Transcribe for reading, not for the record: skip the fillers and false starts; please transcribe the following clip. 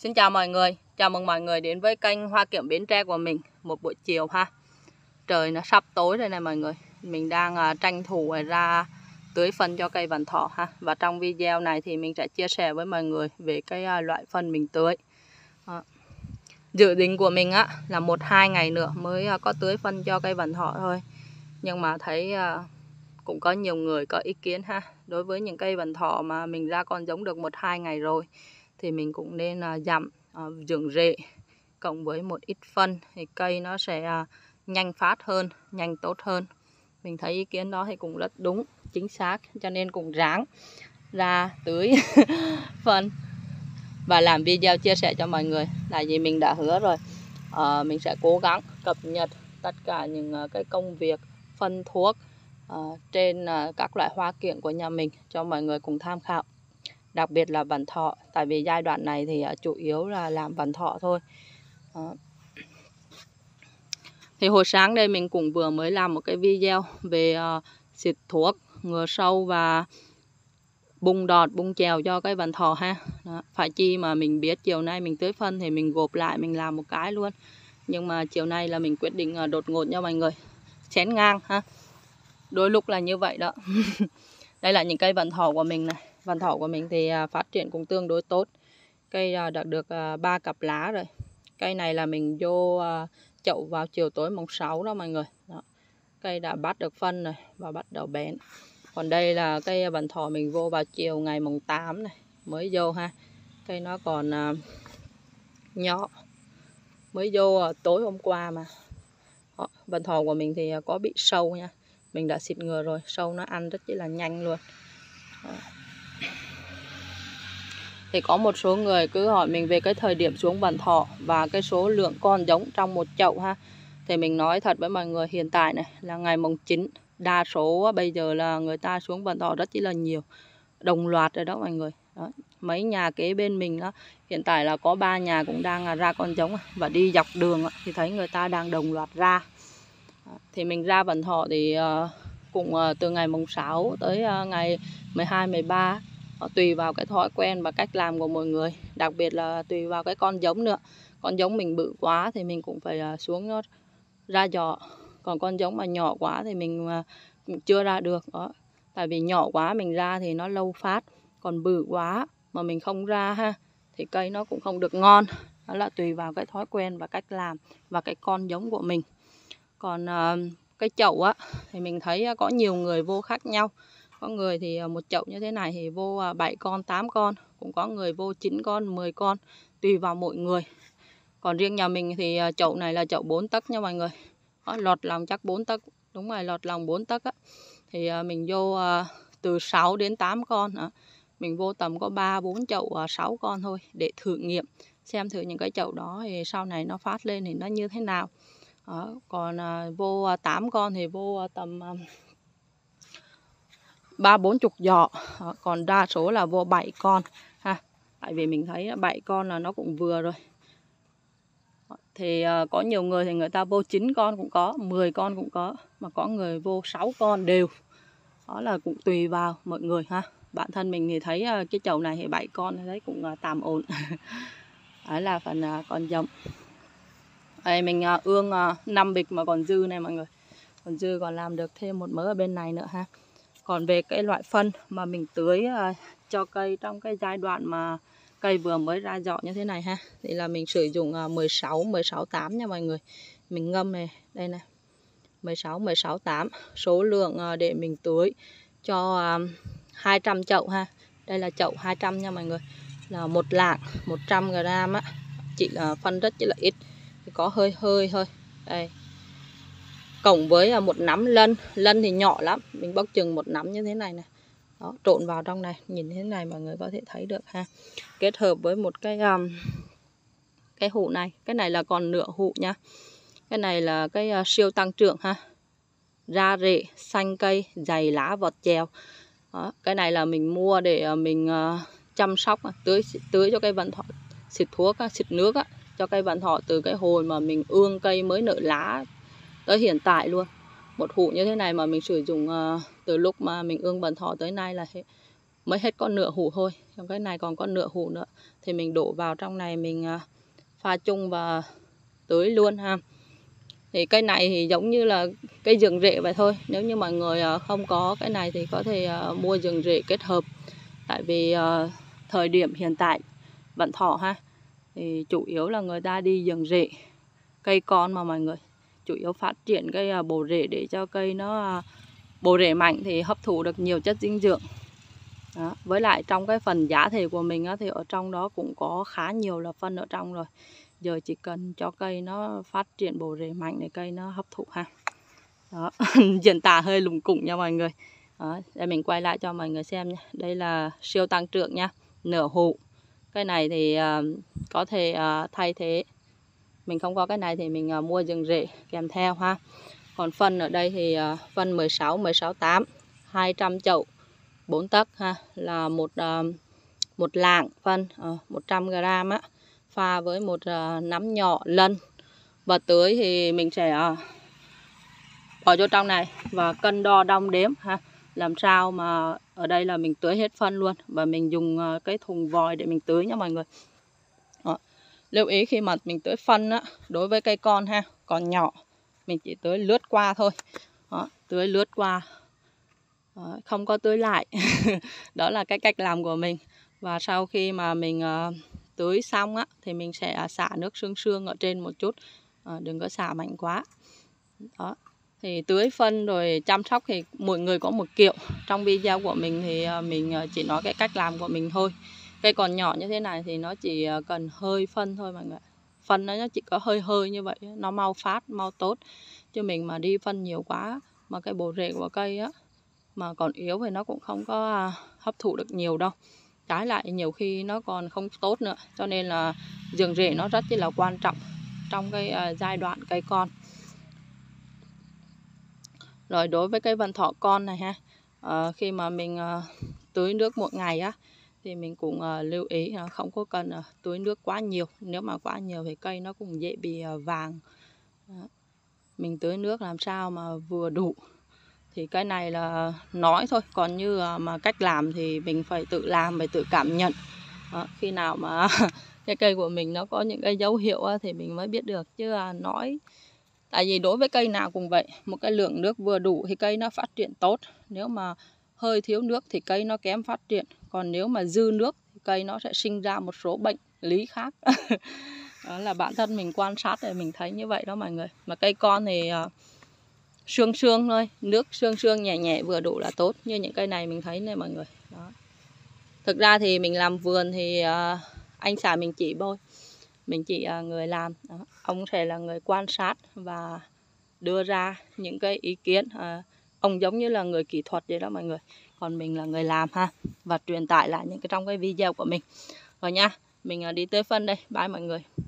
Xin chào mọi người, chào mừng mọi người đến với kênh Hoa Kiểng Bến Tre của mình. Một buổi chiều ha, trời nó sắp tối rồi này mọi người. Mình đang tranh thủ ra tưới phân cho cây vạn thọ ha. Và trong video này thì mình sẽ chia sẻ với mọi người về cái loại phân mình tưới. Dự định của mình á là 1-2 ngày nữa mới có tưới phân cho cây vạn thọ thôi. Nhưng mà thấy cũng có nhiều người có ý kiến ha. Đối với những cây vạn thọ mà mình ra con giống được 1-2 ngày rồi thì mình cũng nên dặm dưỡng rễ cộng với một ít phân thì cây nó sẽ nhanh phát hơn, nhanh tốt hơn. Mình thấy ý kiến đó thì cũng rất đúng, chính xác, cho nên cũng ráng ra tưới phân và làm video chia sẻ cho mọi người. Là vì mình đã hứa rồi, mình sẽ cố gắng cập nhật tất cả những cái công việc phân thuốc trên các loại hoa kiểng của nhà mình cho mọi người cùng tham khảo. Đặc biệt là vạn thọ, tại vì giai đoạn này thì chủ yếu là làm vạn thọ thôi. Thì hồi sáng đây mình cũng vừa mới làm một cái video về xịt thuốc ngừa sâu và bung đọt, bung chèo cho cái vạn thọ ha. Đó. Phải chi mà mình biết chiều nay mình tưới phân thì mình gộp lại mình làm một cái luôn. Nhưng mà chiều nay là mình quyết định đột ngột nha mọi người, chén ngang ha. Đôi lúc là như vậy đó. Đây là những cây vạn thọ của mình này. Vạn thọ của mình thì phát triển cũng tương đối tốt. Cây đã được 3 cặp lá rồi. Cây này là mình vô chậu vào chiều tối mùng 6 đó mọi người đó. Cây đã bắt được phân rồi và bắt đầu bén. Còn đây là cây vạn thọ mình vô vào chiều ngày mùng 8 này mới vô ha. Cây nó còn nhỏ, mới vô tối hôm qua mà. Vạn thọ của mình thì có bị sâu nha. Mình đã xịt ngừa rồi, sâu nó ăn rất là nhanh luôn. Thì có một số người cứ hỏi mình về cái thời điểm xuống vạn thọ và cái số lượng con giống trong một chậu ha. Thì mình nói thật với mọi người, hiện tại này là ngày mùng 9, đa số bây giờ là người ta xuống vạn thọ rất là nhiều, đồng loạt rồi đó mọi người. Đó. Mấy nhà kế bên mình đó, hiện tại là có 3 nhà cũng đang ra con giống và đi dọc đường thì thấy người ta đang đồng loạt ra. Thì mình ra vạn thọ thì cũng từ ngày mùng 6 tới ngày 12, 13. Tùy vào cái thói quen và cách làm của mọi người. Đặc biệt là tùy vào cái con giống nữa. Con giống mình bự quá thì mình cũng phải xuống nó ra giò. Còn con giống mà nhỏ quá thì mình chưa ra được đó. Tại vì nhỏ quá mình ra thì nó lâu phát. Còn bự quá mà mình không ra ha thì cây nó cũng không được ngon. Đó là tùy vào cái thói quen và cách làm và cái con giống của mình. Còn cái chậu á thì mình thấy có nhiều người vô khác nhau. Có người thì một chậu như thế này thì vô 7 con, 8 con. Cũng có người vô 9 con, 10 con. Tùy vào mỗi người. Còn riêng nhà mình thì chậu này là chậu 4 tấc nha mọi người. Đó, lọt lòng chắc 4 tấc. Đúng rồi, lọt lòng 4 tấc á. Thì mình vô từ 6 đến 8 con. Đó. Mình vô tầm có 3-4 chậu 6 con thôi. Để thử nghiệm. Xem thử những cái chậu đó thì sau này nó phát lên thì nó như thế nào. Đó. Còn vô 8 con thì vô tầm 30-40 giỏ, còn đa số là vô 7 con ha. Tại vì mình thấy 7 con là nó cũng vừa rồi. Thì có nhiều người thì người ta vô 9 con cũng có, 10 con cũng có, mà có người vô 6 con đều. Đó là cũng tùy vào mọi người ha. Bản thân mình thì thấy cái chậu này thì 7 con thì thấy cũng tạm ổn. Đó là phần con giống. Đây mình ương 5 bịch mà còn dư này mọi người. Còn dư còn làm được thêm một mớ ở bên này nữa ha. Còn về cái loại phân mà mình tưới cho cây trong cái giai đoạn mà cây vừa mới ra giọ như thế này ha. Thì là mình sử dụng 16-8 nha mọi người. Mình ngâm này, đây này. 16-8. Số lượng để mình tưới cho 200 chậu ha. Đây là chậu 200 nha mọi người. Là một lạng 100g á. Chỉ là phân rất chỉ là ít. Thì có hơi thôi. Đây. Cộng với một nắm lân. Lân thì nhỏ lắm. Mình bóc chừng một nắm như thế này nè. Đó, trộn vào trong này. Nhìn thế này mọi người có thể thấy được ha. Kết hợp với một cái hũ này. Cái này là còn nửa hũ nha. Cái này là cái siêu tăng trưởng ha. Ra rễ, xanh cây, dày lá, vọt chèo. Đó, cái này là mình mua để mình chăm sóc, tưới cho cây vạn thọ. Xịt thuốc, xịt nước cho cây vạn thọ từ cái hồi mà mình ương cây mới nở lá tới hiện tại luôn. Một hũ như thế này mà mình sử dụng từ lúc mà mình ương vạn thọ tới nay là mới hết con nửa hũ thôi. Trong cái này còn con nửa hũ nữa thì mình đổ vào trong này, mình pha chung và tưới luôn ha. Thì cây này thì giống như là cây giường rễ vậy thôi. Nếu như mọi người không có cái này thì có thể mua giường rễ kết hợp. Tại vì thời điểm hiện tại Vạn Thọ ha, thì chủ yếu là người ta đi giường rễ cây con mà mọi người, chủ yếu phát triển cái bộ rễ để cho cây nó bộ rễ mạnh thì hấp thụ được nhiều chất dinh dưỡng. Đó. Với lại trong cái phần giá thể của mình á, thì ở trong đó cũng có khá nhiều là phân ở trong rồi. Giờ chỉ cần cho cây nó phát triển bộ rễ mạnh để cây nó hấp thụ ha. Đó. Diễn tả hơi lùng củng nha mọi người. Đó. Để mình quay lại cho mọi người xem nha. Đây là siêu tăng trưởng nha, nửa hũ. Cái này thì có thể thay thế. Mình không có cái này thì mình mua giường rễ kèm theo ha. Còn phân ở đây thì phân 16, 16, 8, 200 chậu, 4 tấc ha, là một lạng phân 100g á, pha với một nắm nhỏ lân. Và tưới thì mình sẽ bỏ vô trong này và cân đo đong đếm ha, làm sao mà ở đây là mình tưới hết phân luôn, và mình dùng cái thùng vòi để mình tưới nha mọi người. Đó. Lưu ý khi mà mình tưới phân á, đối với cây con ha, còn nhỏ mình chỉ tưới lướt qua thôi. Đó, tưới lướt qua, không có tưới lại. Đó là cái cách làm của mình. Và sau khi mà mình tưới xong á, thì mình sẽ xả nước sương sương ở trên một chút, đừng có xả mạnh quá. Đó. Thì tưới phân rồi chăm sóc thì mỗi người có một kiểu. Trong video của mình thì mình chỉ nói cái cách làm của mình thôi. Cây còn nhỏ như thế này thì nó chỉ cần hơi phân thôi mọi người. Phân nó chỉ có hơi hơi như vậy, nó mau phát, mau tốt. Chứ mình mà đi phân nhiều quá mà cái bộ rễ của cây á mà còn yếu thì nó cũng không có hấp thụ được nhiều đâu. Trái lại nhiều khi nó còn không tốt nữa. Cho nên là giường rễ nó rất là quan trọng trong cái giai đoạn cây con. Rồi đối với cây Vạn Thọ con này ha, khi mà mình tưới nước một ngày á, thì mình cũng lưu ý không có cần tưới nước quá nhiều. Nếu mà quá nhiều thì cây nó cũng dễ bị vàng. Mình tưới nước làm sao mà vừa đủ. Thì cái này là nói thôi, còn như mà cách làm thì mình phải tự làm, phải tự cảm nhận. Khi nào mà cái cây của mình nó có những cái dấu hiệu thì mình mới biết được, chứ nói. Tại vì đối với cây nào cũng vậy, một cái lượng nước vừa đủ thì cây nó phát triển tốt. Nếu mà hơi thiếu nước thì cây nó kém phát triển. Còn nếu mà dư nước thì cây nó sẽ sinh ra một số bệnh lý khác. Đó là bản thân mình quan sát thì mình thấy như vậy đó mọi người. Mà cây con thì sương sương thôi, nước sương sương nhẹ nhẹ vừa đủ là tốt. Như những cây này mình thấy này mọi người. Đó. Thực ra thì mình làm vườn thì anh xã mình chỉ bôi, mình chỉ người làm. Đó. Ông sẽ là người quan sát và đưa ra những cái ý kiến. Ông giống như là người kỹ thuật vậy đó mọi người. Còn mình là người làm ha, và truyền tải lại những cái trong cái video của mình. Rồi nha, mình đi tưới phân đây. Bye mọi người.